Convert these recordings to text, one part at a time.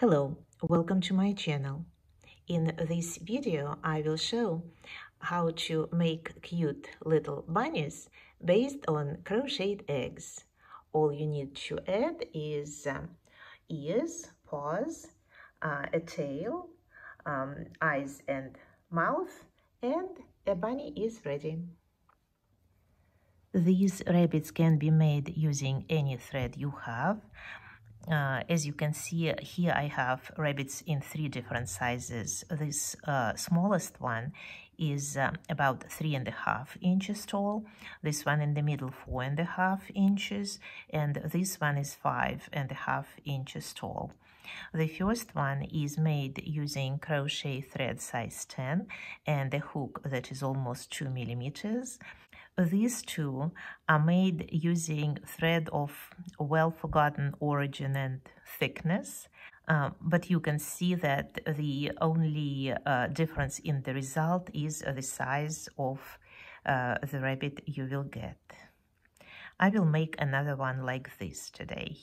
Hello, welcome to my channel. In this video, I will show how to make cute little bunnies based on crocheted eggs. All you need to add is ears, paws, a tail, eyes and mouth, and a bunny is ready. These rabbits can be made using any thread you have. As you can see, here I have rabbits in three different sizes. This smallest one is about 3.5 inches tall. This one in the middle, 4.5 inches. And this one is 5.5 inches tall. The first one is made using crochet thread size 10 and a hook that is almost 2 millimeters. These two are made using thread of well-forgotten origin and thickness, but you can see that the only difference in the result is the size of the rabbit you will get. I will make another one like this today.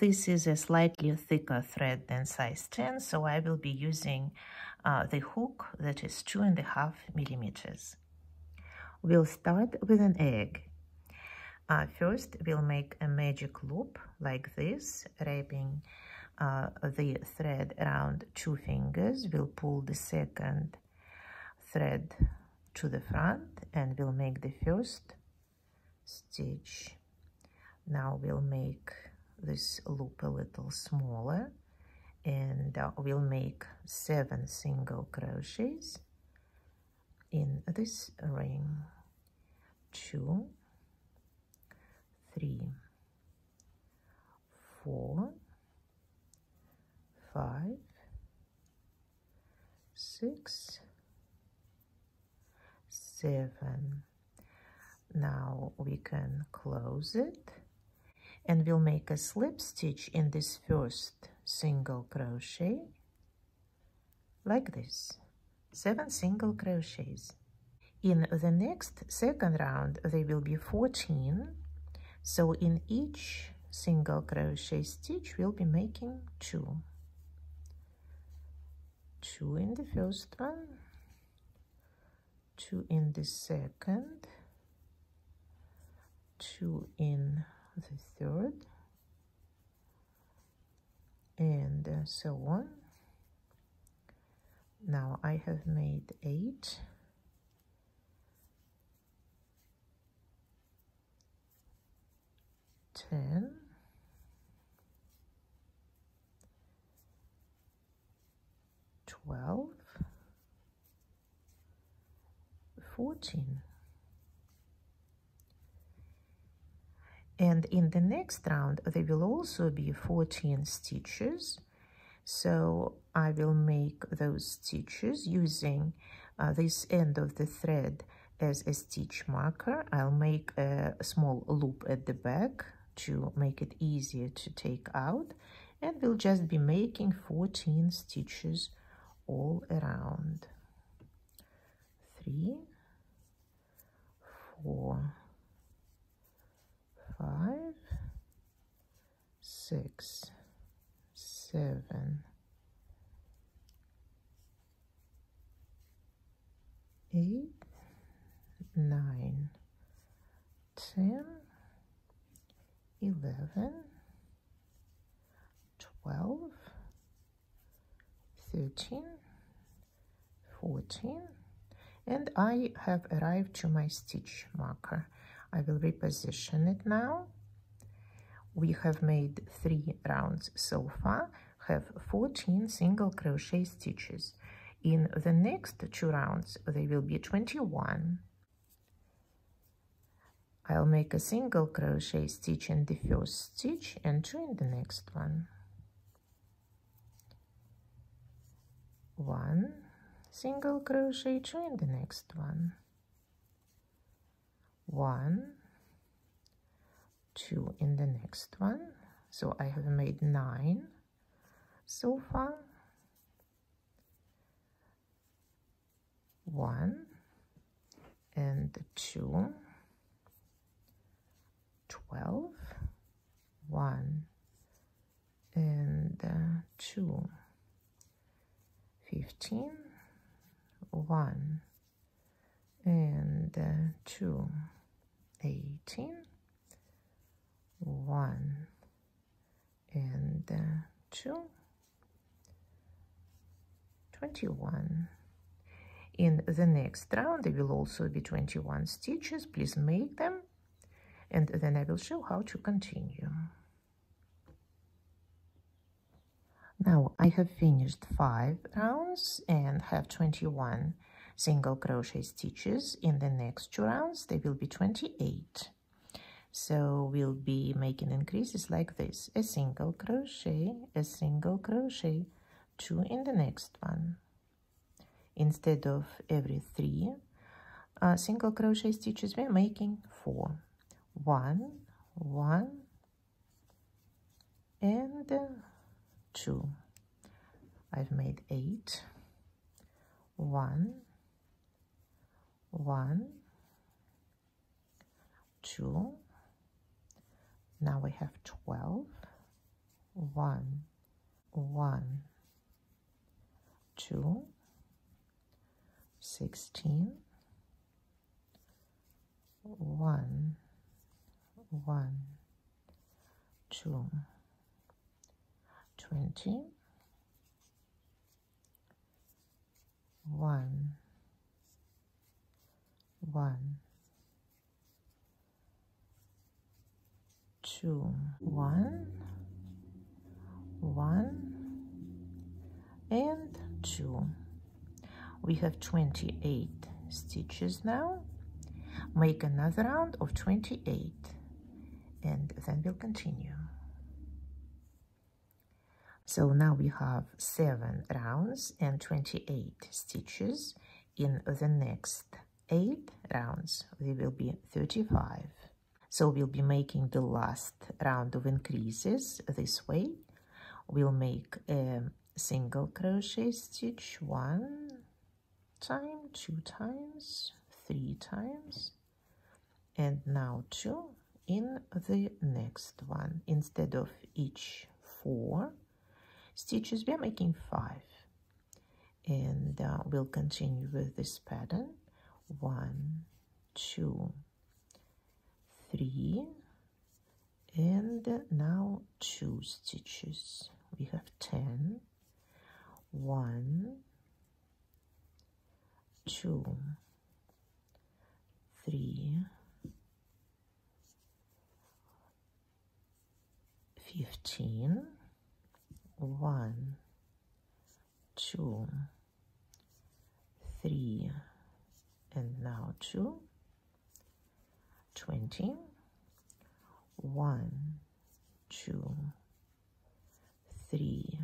This is a slightly thicker thread than size 10, so I will be using the hook that is 2.5 millimeters. We'll start with an egg. First, we'll make a magic loop like this, wrapping the thread around 2 fingers. We'll pull the second thread to the front and we'll make the first stitch. Now we'll make this loop a little smaller and we'll make 7 single crochets in this ring. 2, 3, 4, 5, 6, 7. Now we can close it and we'll make a slip stitch in this first single crochet like this. 7 single crochets. In the next second round there will be 14, so in each single crochet stitch we'll be making 2 in the first one, 2 in the second, 2 in the third, and so on. Now I have made 8, ten, 12, 14. And in the next round there will also be 14 stitches. So I will make those stitches using this end of the thread as a stitch marker. I'll make a small loop at the back to make it easier to take out, and we'll just be making 14 stitches all around. 3, 4, 5, 6. 7, 8, 9, 10, 11, 12, 13, 14, and I have arrived to my stitch marker. I will reposition it now. We have made 3 rounds so far, have 14 single crochet stitches. In the next 2 rounds, there will be 21. I'll make a single crochet stitch in the first stitch and 2 in the next one. 1 single crochet, 2 in the next one. 1, 2 in the next one. So I have made 9 so far. 1 and 2. 12, 1 and 2, 15, 1, and 2, 18, 1, and 2, 21. In the next round, there will also be 21 stitches. Please make them, and then I will show how to continue. Now I have finished 5 rounds and have 21 single crochet stitches. In the next 2 rounds, there will be 28. So we'll be making increases like this: a single crochet, 2 in the next one. Instead of every 3 single crochet stitches, we're making 4. 1, 1, and 2. I've made 8. 1, 1, 2. Now we have 12. 1, 1, 2. 16. 1, 1, 2. 20. 1, 1, 2, 1, 1, and 2. We have 28 stitches now. Make another round of 28, and then we'll continue. So now we have 7 rounds and 28 stitches. In the next 8 rounds, there will be 35. So we'll be making the last round of increases this way. We'll make a single crochet stitch 1 time, 2 times, 3 times, and now 2 in the next one. Instead of each 4 stitches, we're making 5, and we'll continue with this pattern. 1, 2, 3, and now 2 stitches. We have 10. 1, 2, 3, 15. 1, 2, 3, and now 2, 20, 1, 2, 3,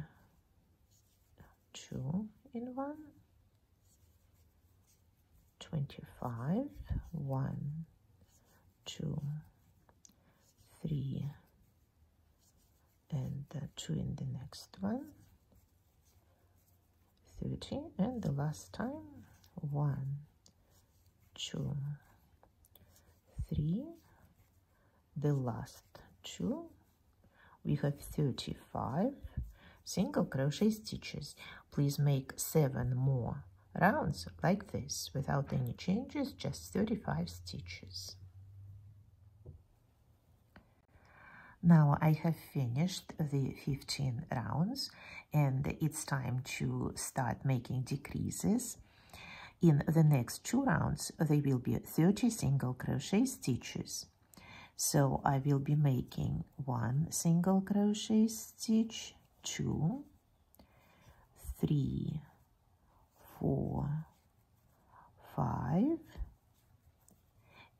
2 in 1, 25, 1, 2, 3, and 2 in the next one, 30, and the last time, 1, 2, 3, the last 2. We have 35 single crochet stitches. Please make 7 more rounds like this without any changes, just 35 stitches. Now I have finished the 15 rounds, and it's time to start making decreases. In the next 2 rounds, there will be 30 single crochet stitches. So I will be making 1 single crochet stitch, 2, 3, 4, 5,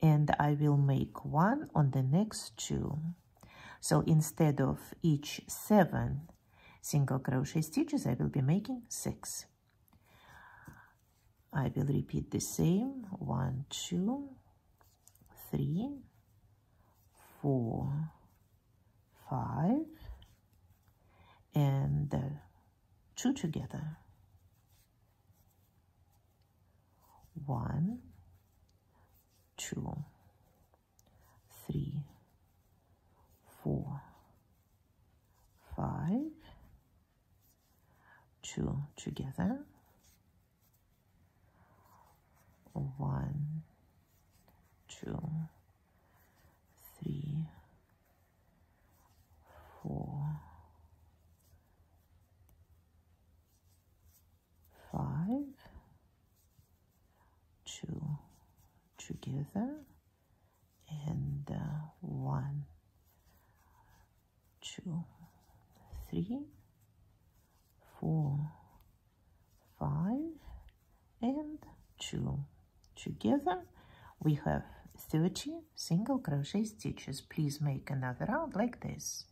and I will make 1 on the next 2. So instead of each 7 single crochet stitches, I will be making 6. I will repeat the same: 1, 2, 3, 4, 5, and 2 together. 1, 2, 3, 4, 5, two together. 1, 2, 3, 4, 5, two together, and 1, 2, 3, 4, 5 and two together. We have 30 single crochet stitches. Please make another round like this.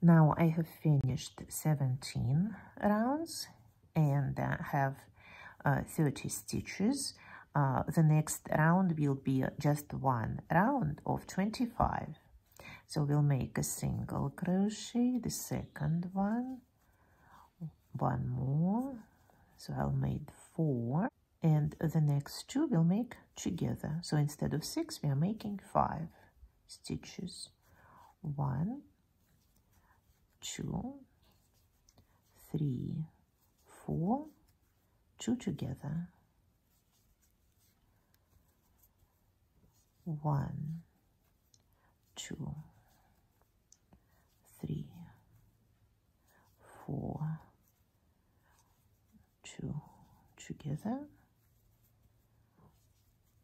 Now I have finished 17 rounds and have 30 stitches. The next round will be just one round of 25. So we'll make a single crochet, the second one, one more. So I'll make 4, and the next two we'll make together. So instead of 6, we are making 5 stitches. 1, 2, 3, 4, two together. 1, 2, 3, 4, two together.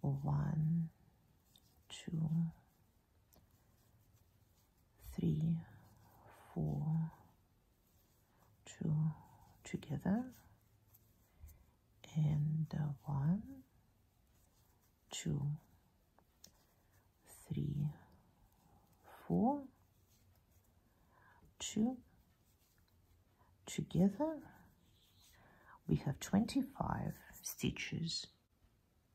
1, 2, 3, 4, two together, and 1, 2, 3, 4, two together. We have 25 stitches.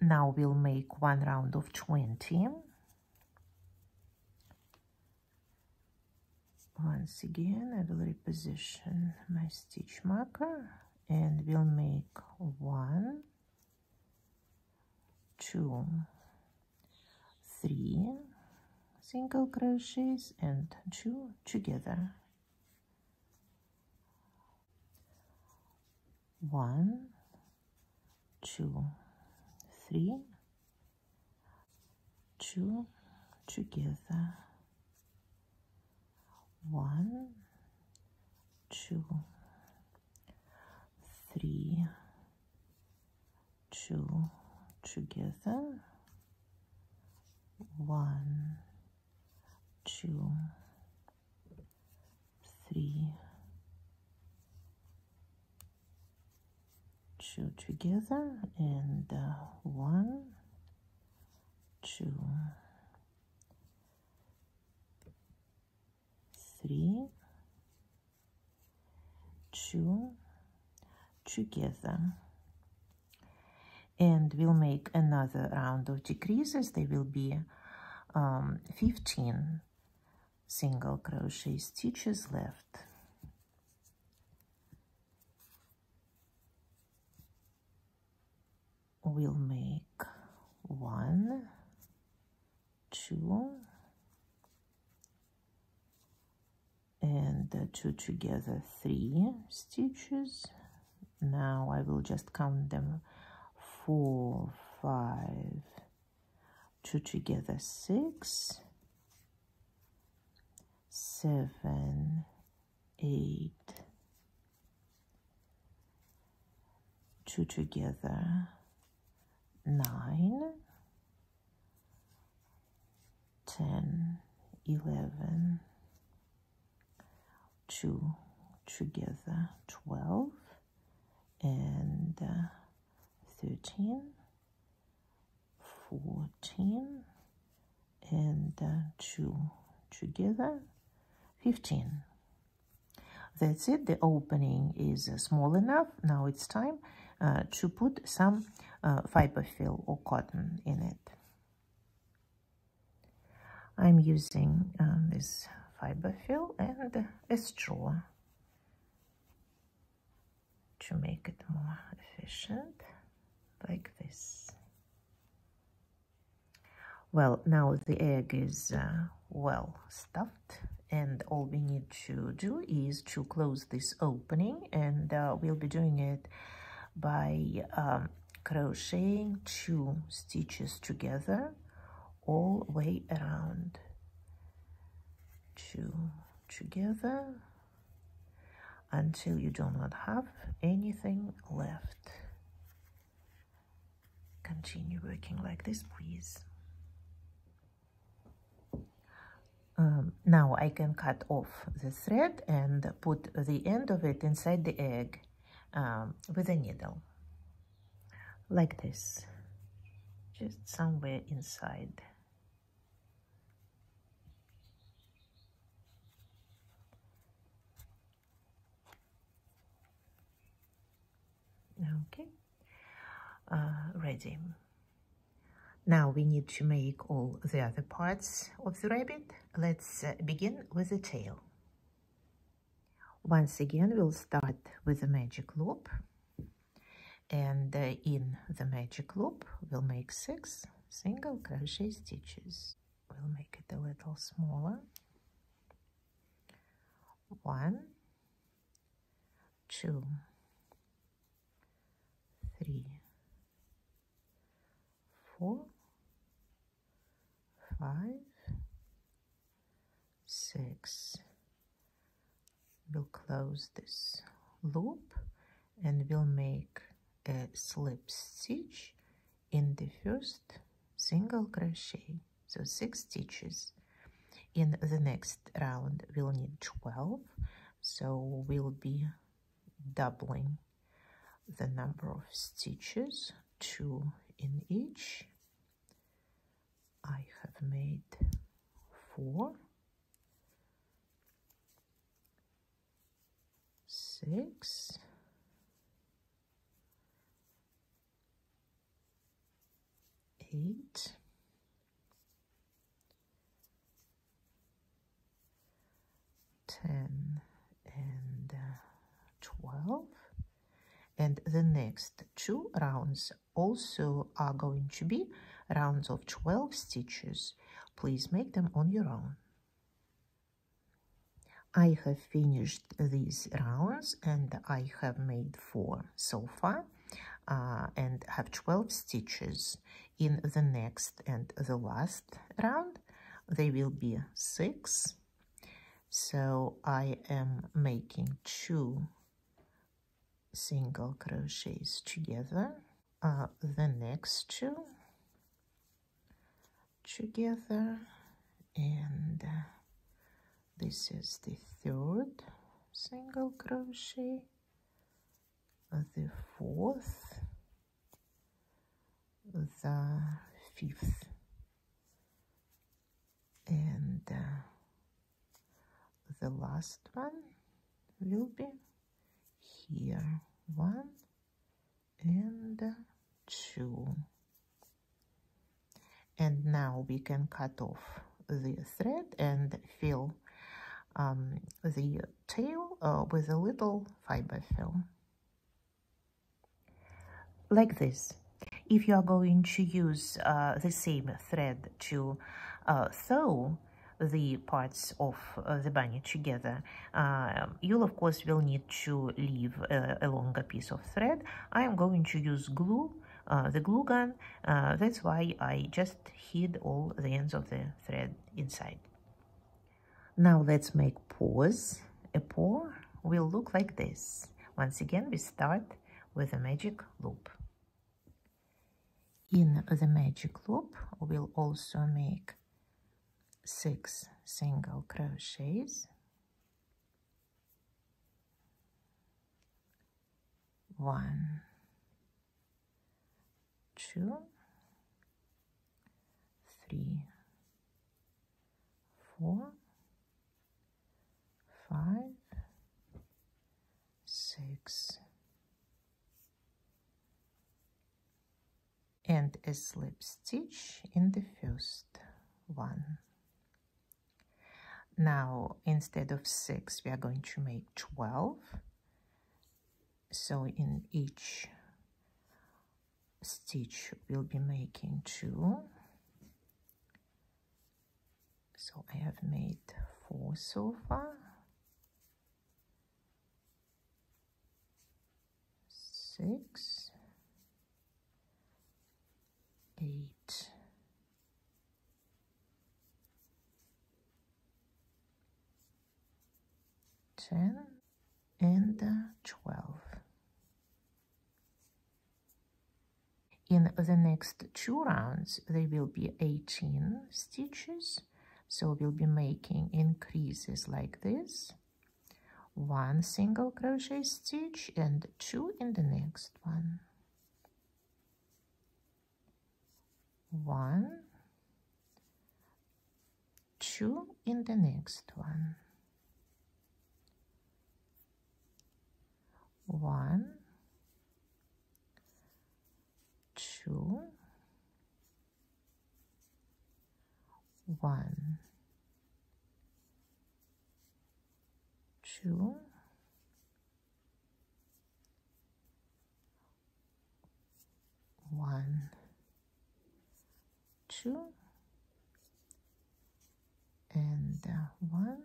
Now we'll make one round of 20. Once again, I will reposition my stitch marker, and we'll make 1, 2, 3 single crochets and two together. 1, 2, 3, two together. 1, 2, 3, two together. 1, 2, 3, two together, and 1, 2, 3, two together. And we'll make another round of decreases. There will be 15 single crochet stitches left. We'll make 1, 2, and two together, 3 stitches. Now I will just count them. 4, 5, two together, 6, 7, 8, two together, 9, 10, 11, two together, 12, and 13, 14, and two together, 15. That's it. The opening is small enough. Now it's time to put some fiberfill or cotton in it. I'm using this fiberfill and a straw to make it more efficient, like this. Well, now the egg is well stuffed And all we need to do is to close this opening, and we'll be doing it by crocheting 2 stitches together all the way around. 2 together until you do not have anything left. Continue working like this, please. Now I can cut off the thread and put the end of it inside the egg with a needle, like this, just somewhere inside. Okay, ready. Now we need to make all the other parts of the rabbit. Let's begin with the tail. Once again, we'll start with the magic loop. And in the magic loop, we'll make 6 single crochet stitches. We'll make it a little smaller. 1, 2, 3, 4, 5, 6. We'll close this loop and we'll make a slip stitch in the first single crochet, so 6 stitches. In the next round we'll need 12, so we'll be doubling the number of stitches, 2 in each. I have made 4, 6, eight, 10, and 12. And the next 2 rounds also are going to be rounds of 12 stitches. Please make them on your own. I have finished these rounds and I have made 4 so far and have 12 stitches. In the next and the last round they will be 6. So I am making 2 single crochets together, the next 2 together, and this is the 3rd single crochet, the 4th, the 5th, and the last one will be here, 1 and 2. And now we can cut off the thread and fill the tail with a little fiber film, like this. If you are going to use the same thread to sew the parts of the bunny together, you'll of course will need to leave a longer piece of thread. I am going to use glue, the glue gun. That's why I just hid all the ends of the thread inside. Now let's make paws. A paw will look like this. Once again, we start with a magic loop. In the magic loop, we'll also make 6 single crochets, 1, 2, 3, 4, 5, 6, and a slip stitch in the first one. Now, instead of 6, we are going to make 12. So in each stitch, we'll be making 2. So I have made 4 so far. Six, 8, 10, and 12. In the next 2 rounds, there will be 18 stitches, so we'll be making increases like this. 1 single crochet stitch and 2 in the next one. 1, 2 in the next one. 1, 2, 1, 2, 1, 2, and 1,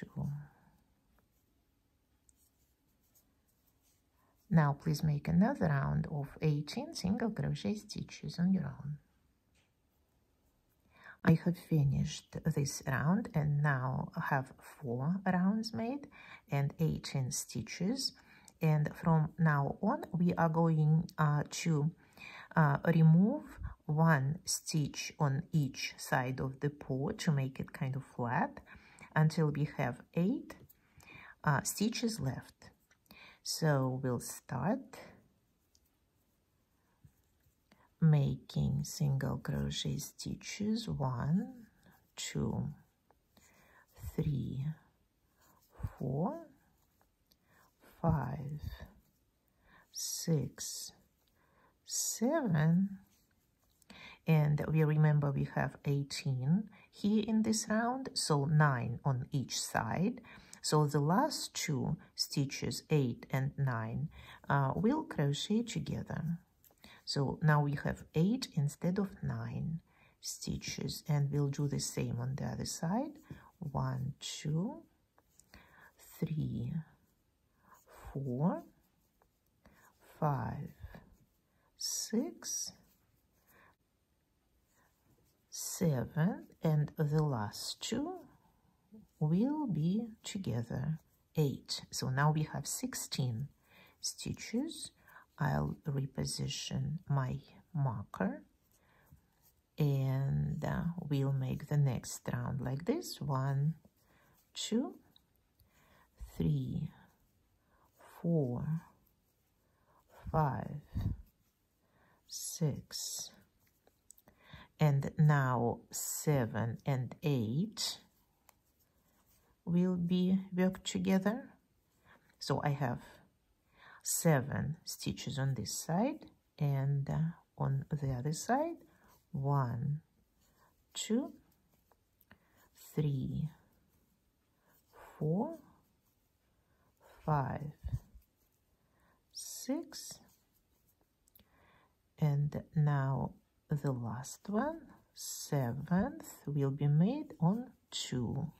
2. Now please make another round of 18 single crochet stitches on your own. I have finished this round and now have 4 rounds made and 18 stitches. And from now on we are going to remove 1 stitch on each side of the paw to make it kind of flat until we have 8 stitches left. So we'll start making single crochet stitches 1, 2, 3, 4, 5, 6, 7, and we remember we have 18 here in this round, so 9 on each side. So the last 2 stitches, 8 and 9, will crochet together. So now we have 8 instead of 9 stitches, and we'll do the same on the other side. 1, 2, 3, 4, 5, 6, 7, and the last 2 will be together, 8. So now we have 16 stitches. I'll reposition my marker and we'll make the next round like this. 1, 2, 3, 4, 5, 6, and now 7 and 8 will be worked together. So I have 7 stitches on this side and on the other side. 1, 2, 3, 4, 5, 6, and now the last one, 7th, will be made on 2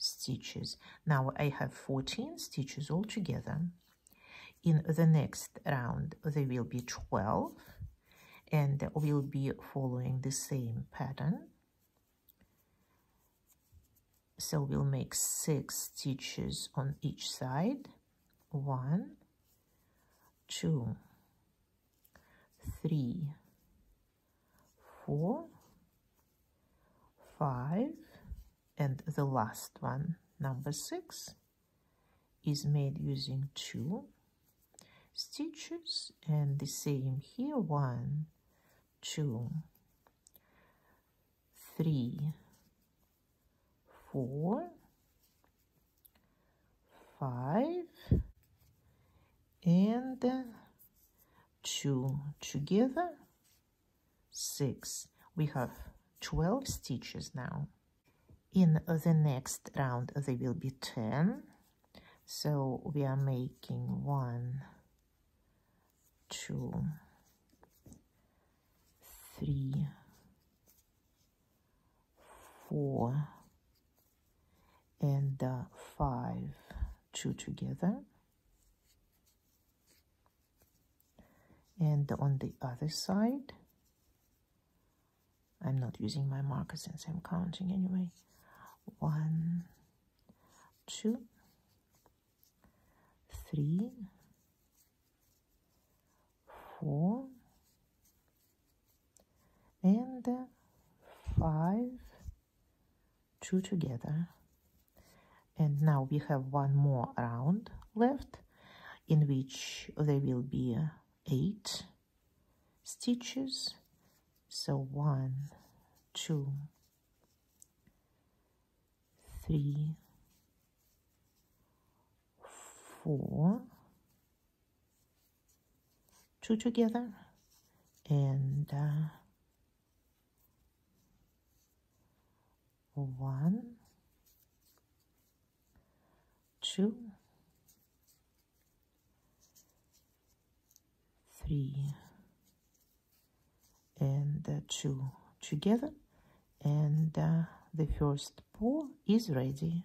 stitches. Now I have 14 stitches altogether. In the next round there will be 12, and we'll be following the same pattern. So we'll make 6 stitches on each side. 1, 2, 3, 4, 5, and the last one, number 6, is made using 2 stitches, and the same here. 1, 2, 3, 4, 5, and 2 together, 6. We have 12 stitches now. In the next round there will be 10, so we are making 1, 2, 3, 4 and 5, 2 together. And on the other side, I'm not using my marker since I'm counting anyway. 1, 2, 3, 4, and 5, 2 together. And now we have one more round left, in which there will be 8 stitches. So 1, 2, 3, 4, 2 together, and 1, 2, 3, and 2 together, and the first paw is ready,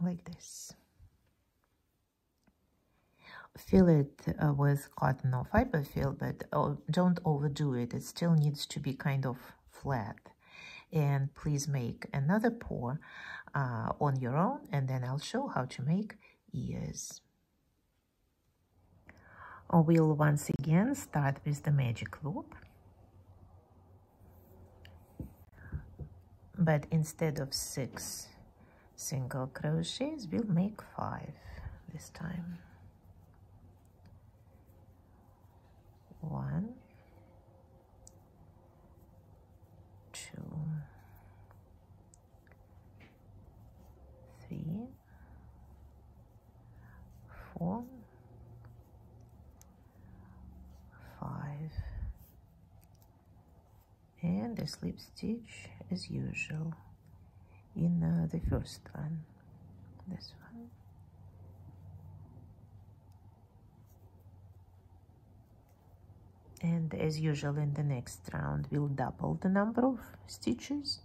like this. Fill it with cotton or fiber fill, but don't overdo it. It still needs to be kind of flat. And please make another paw on your own, and then I'll show how to make ears. We'll once again start with the magic loop, but instead of 6 single crochets, we'll make 5 this time. 1, 2, 3, 4, 5, and a slip stitch as usual in the first one, this one, and as usual in the next round we'll double the number of stitches,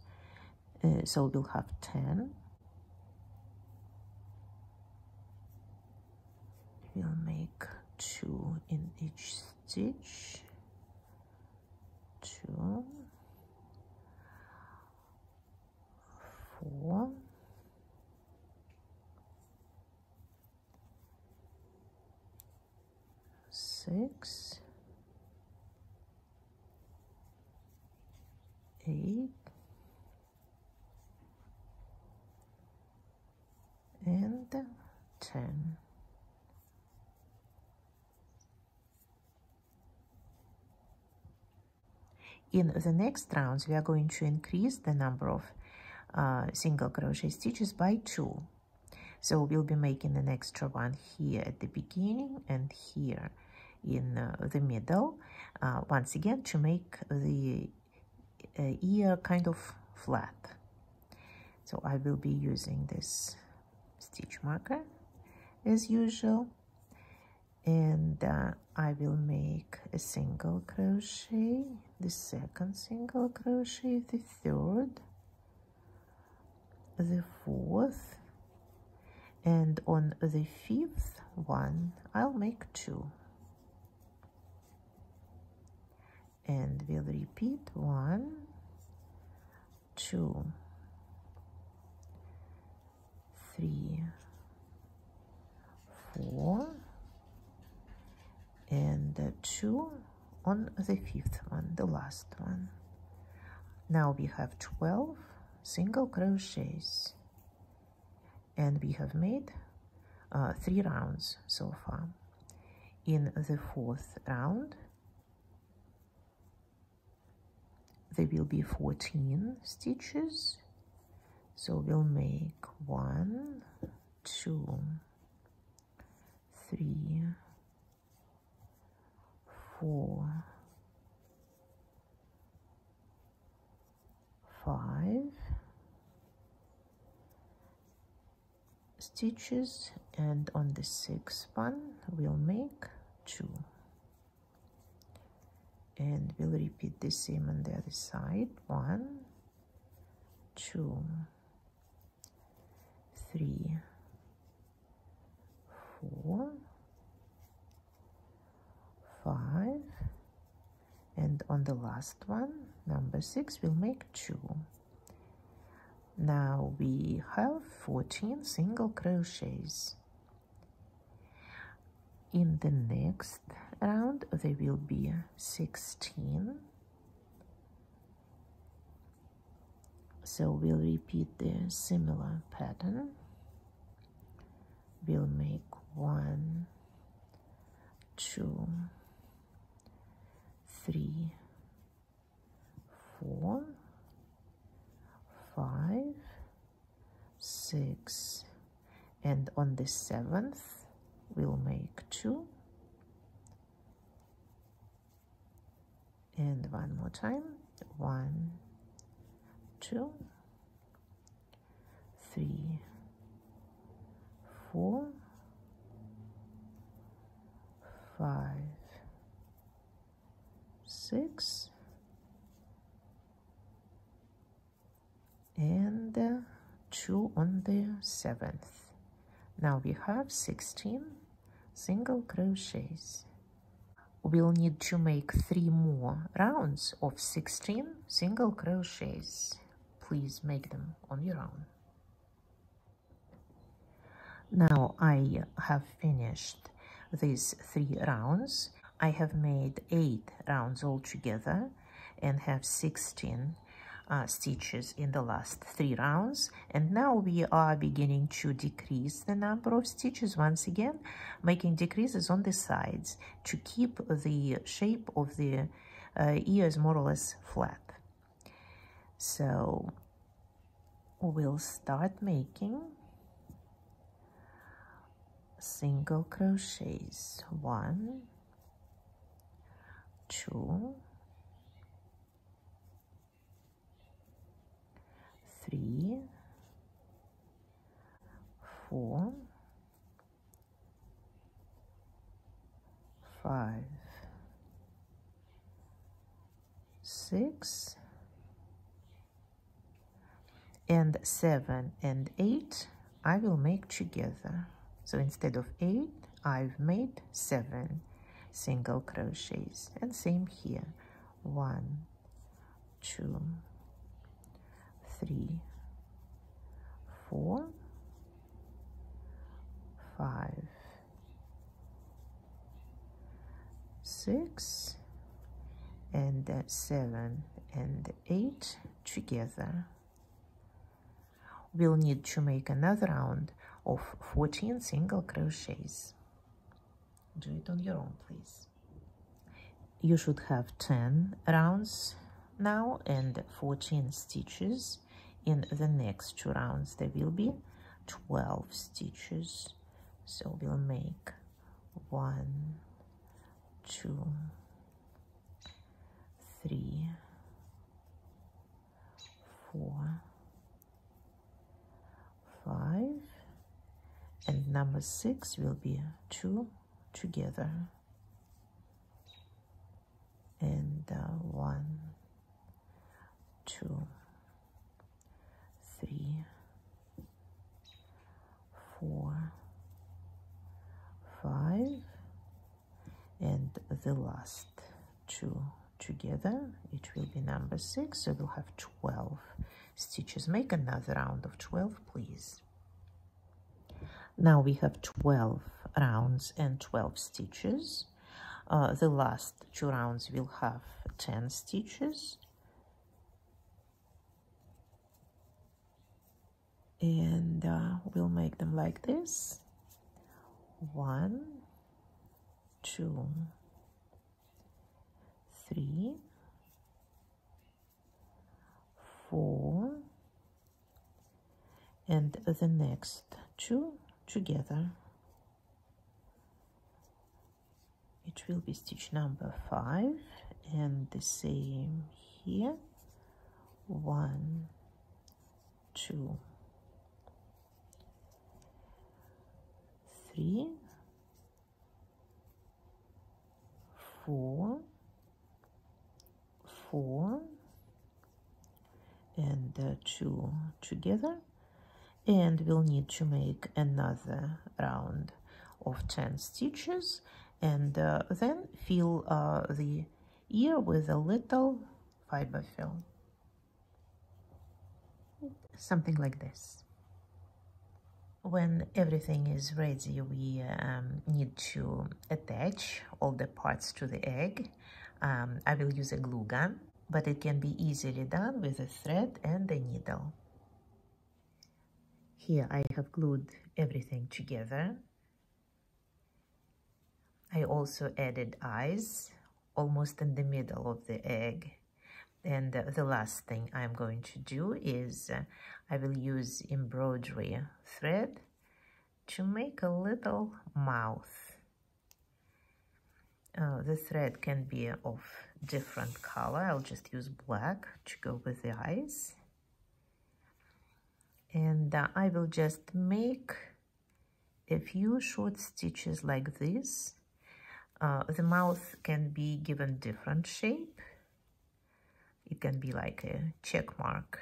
so we'll have 10. We'll make 2 in each stitch, 2, 4, six, 8, and 10. In the next rounds, we are going to increase the number of single crochet stitches by 2. So we'll be making an extra one here at the beginning and here in the middle. Once again, to make the ear kind of flat. So I will be using this stitch marker as usual. And I will make a single crochet, the second single crochet, the third, the fourth, and on the 5th one I'll make 2, and we'll repeat 1, 2, 3, 4, and 2 on the 5th one, the last one. Now we have 12 single crochets, and we have made 3 rounds so far. In the 4th round there will be 14 stitches, so we'll make 1, 2, 3, 4, 5 stitches, and on the 6th one we'll make 2, and we'll repeat the same on the other side. 1, 2, 3, 4, 5, and on the last one, number 6, we'll make 2. Now we have 14 single crochets. In the next round there will be 16. So we'll repeat the similar pattern. We'll make 1, 2, 3, 4, 5, 6, and on the 7th we'll make 2, and one more time, 1, 2, 3, 4, 5, 6, and 2 on the 7th. Now we have 16 single crochets. We'll need to make 3 more rounds of 16 single crochets. Please make them on your own. Now I have finished these 3 rounds. I have made 8 rounds altogether and have 16 stitches in the last 3 rounds, and now we are beginning to decrease the number of stitches once again, making decreases on the sides to keep the shape of the ears more or less flat. So we'll start making single crochets. 1, 2, 3, 4, 5, 6, and 7 and 8 I will make together. So instead of 8, I've made 7 single crochets, and same here. 1, 2, 3, 4, 5, 6, and 7 and 8 together. We'll need to make another round of 14 single crochets. Do it on your own, please. You should have 10 rounds now and 14 stitches. In the next 2 rounds there will be 12 stitches. So we'll make 1, 2, 3, 4, 5, and number 6 will be 2 together, and 1, 2, 3, 4, 5, and the last 2 together, it will be number 6. So we'll have 12 stitches. Make another round of 12, please. Now we have 12 rounds and 12 stitches. The last 2 rounds will have 10 stitches, and we'll make them like this. 1, 2, 3, 4, and the next 2 together. It will be stitch number 5, and the same here. 1, 2, 3, 4, 4 and 2 together, and we'll need to make another round of 10 stitches, and then fill the ear with a little fiber fill, something like this. When everything is ready, we need to attach all the parts to the egg. I will use a glue gun, but it can be easily done with a thread and a needle. Here I have glued everything together. I also added eyes almost in the middle of the egg. And the last thing I'm going to do is I will use embroidery thread to make a little mouth. The thread can be of different color. I'll just use black to go with the eyes. And I will just make a few short stitches like this. The mouth can be given different shape. It can be like a check mark,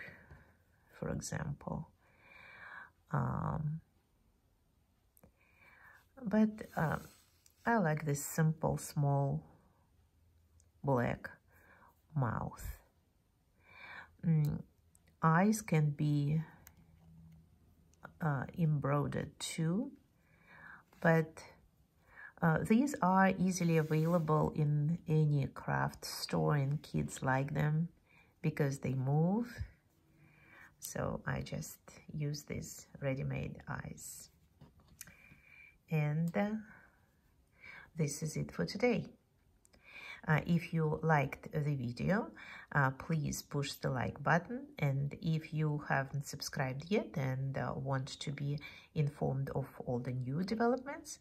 for example. But I like this simple, small, black mouth. Eyes can be embroidered too, but these are easily available in any craft store, and kids like them because they move. So I just use these ready-made eyes. And this is it for today. If you liked the video, please push the like button. And if you haven't subscribed yet and want to be informed of all the new developments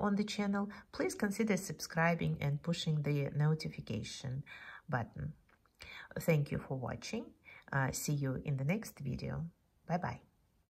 on the channel, please consider subscribing and pushing the notification button. Thank you for watching. See you in the next video. Bye-bye.